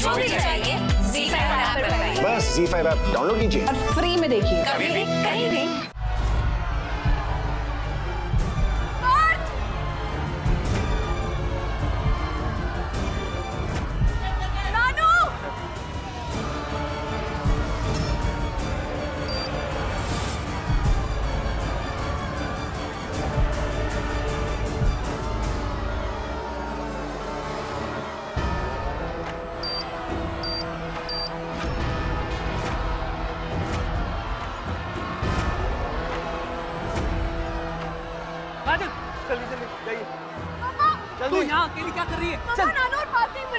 जो भी चाहिए Z5 ऐप पर पाइए। बस Z5 ऐप डाउनलोड कीजिए और फ्री में देखिए कभी भी कहीं भी। तू यहाँ अकेली क्या कर रही है? चल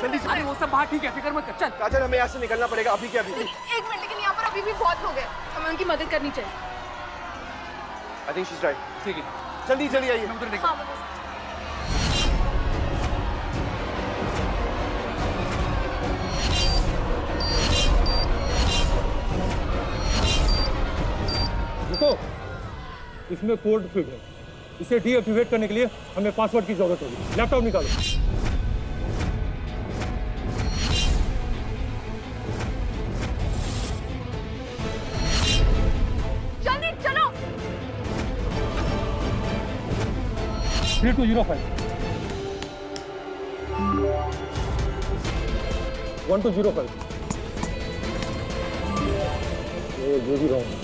जल्दी से। अरे वो सब बाहर ठीक है, फिकर मत कर। चल काजल, हमें यहाँ से निकलना पड़ेगा अभी के अभी। एक मिनट, लेकिन यहाँ पर अभी भी बहुत लोग हैं, हमें उनकी मदद करनी चाहिए। I think she is right. ठीक है, जल्दी जल्दी आइए, हम उधर देखो। देखो, इसमें कोड फिट है, इसे डीएक्टिवेट करने के लिए हमें पासवर्ड की जरूरत होगी। लैपटॉप निकालो। जल्दी चलो। 3205 1205 जो भी रहा।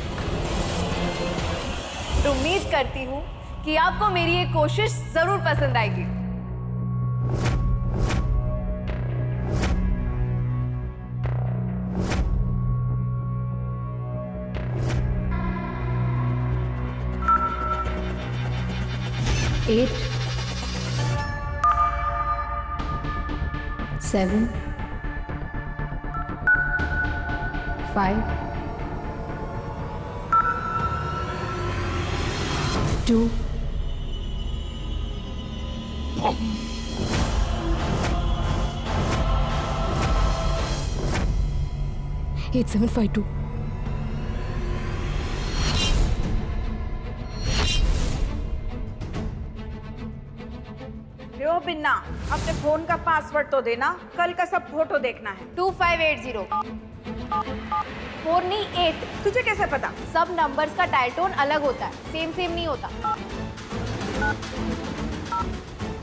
तो उम्मीद करती हूँ कि आपको मेरी ये कोशिश जरूर पसंद आएगी। Eight, 7, 5, 2 8752 लो बिन्ना, अपने फोन का पासवर्ड तो देना, कल का सब फोटो देखना है। 2580 48। तुझे कैसे पता? सब नंबर्स का डायल टोन अलग होता है, सेम नहीं होता।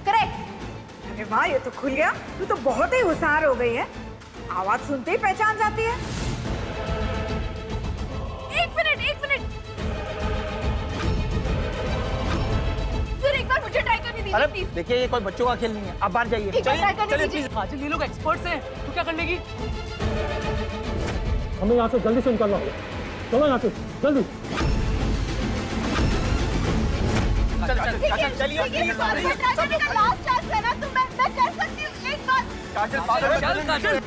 करेक्ट। अरे वाह, ये तो खुल गया। तू तो बहुत ही होशियार हो गई है, आवाज सुनते ही पहचान जाती है। एक मिनट, सर एक बार मुझे ट्राई करने दीजिए। अरे देखिए, ये कोई बच्चों का खेल नहीं है, आप बाहर जाइए। ये लोग एक्सपर्ट्स हैं, तो क्या करने की? हमें यहाँ से जल्दी से निकलना होगा। चलो यहाँ से जल्दी। चलिए, काजल,